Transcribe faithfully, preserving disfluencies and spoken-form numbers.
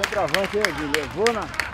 Centroavante, levou na...